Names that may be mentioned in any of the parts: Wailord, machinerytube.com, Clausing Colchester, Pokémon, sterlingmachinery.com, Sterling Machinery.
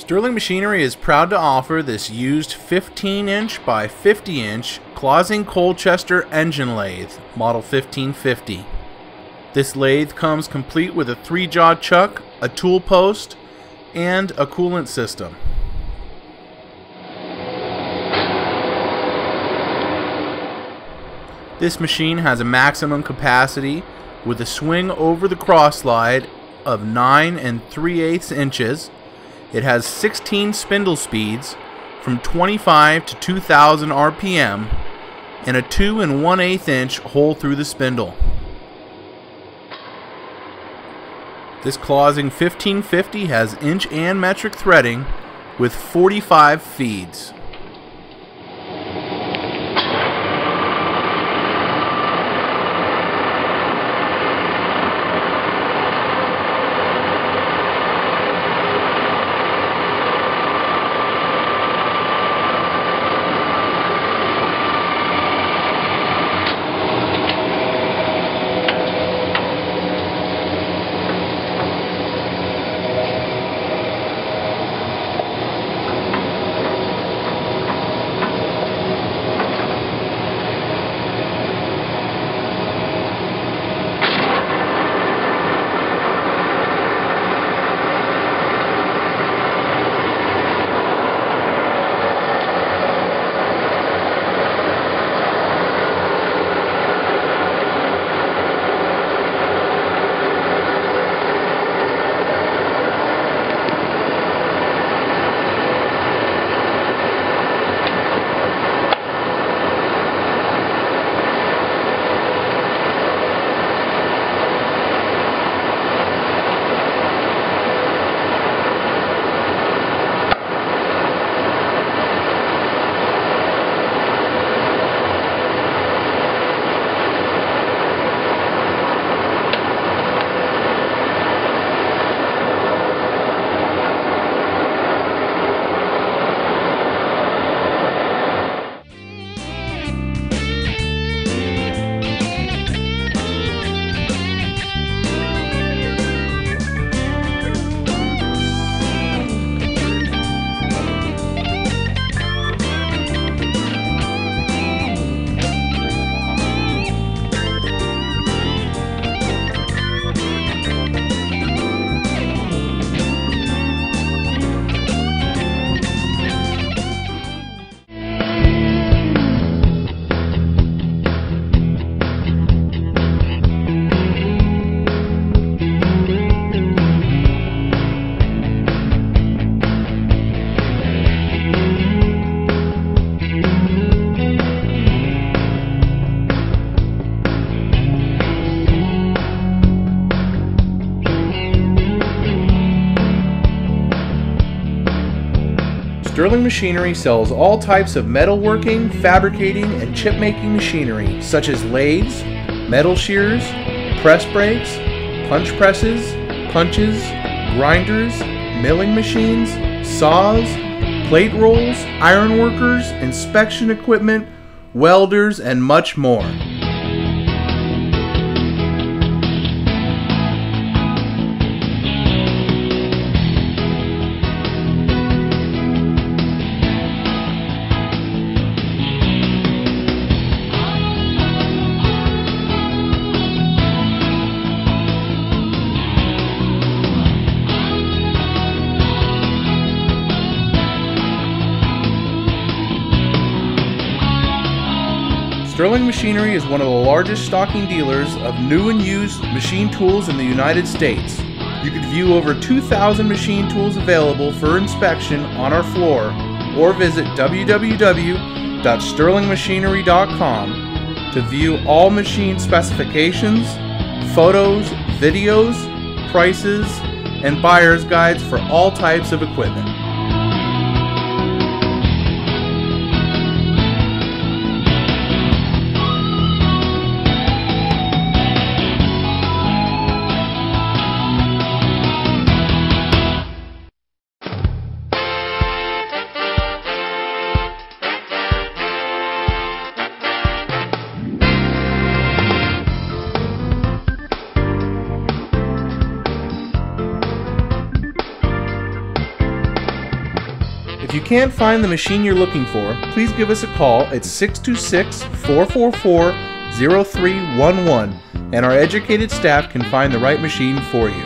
Sterling Machinery is proud to offer this used 15-inch by 50-inch Clausing Colchester engine lathe, model 1550. This lathe comes complete with a 3-jaw chuck, a tool post, and a coolant system. This machine has a maximum capacity with a swing over the cross slide of 9 3/8 inches. It has 16 spindle speeds from 25 to 2,000 RPM and a 2 1/8 inch hole through the spindle. This Clausing 1550 has inch and metric threading with 45 feeds. Sterling Machinery sells all types of metalworking, fabricating, and chip-making machinery, such as lathes, metal shears, press brakes, punch presses, punches, grinders, milling machines, saws, plate rolls, ironworkers, inspection equipment, welders, and much more. Sterling Machinery is one of the largest stocking dealers of new and used machine tools in the United States. You can view over 2,000 machine tools available for inspection on our floor, or visit www.sterlingmachinery.com to view all machine specifications, photos, videos, prices, and buyer's guides for all types of equipment. If you can't find the machine you're looking for, please give us a call at 626-444-0311 and our educated staff can find the right machine for you.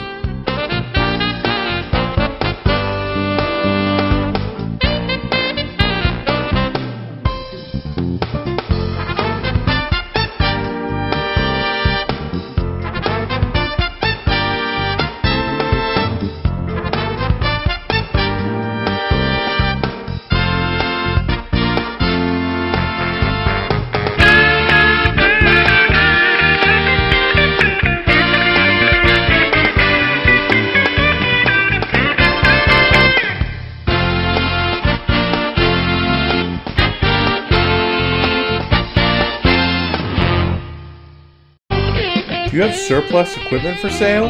Do you have surplus equipment for sale?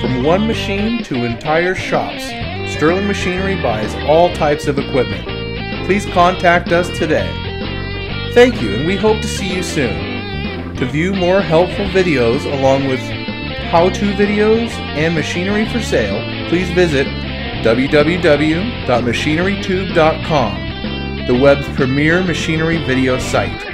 From one machine to entire shops, Sterling Machinery buys all types of equipment. Please contact us today. Thank you, and we hope to see you soon. To view more helpful videos along with how-to videos and machinery for sale, please visit www.machinerytube.com, the web's premier machinery video site.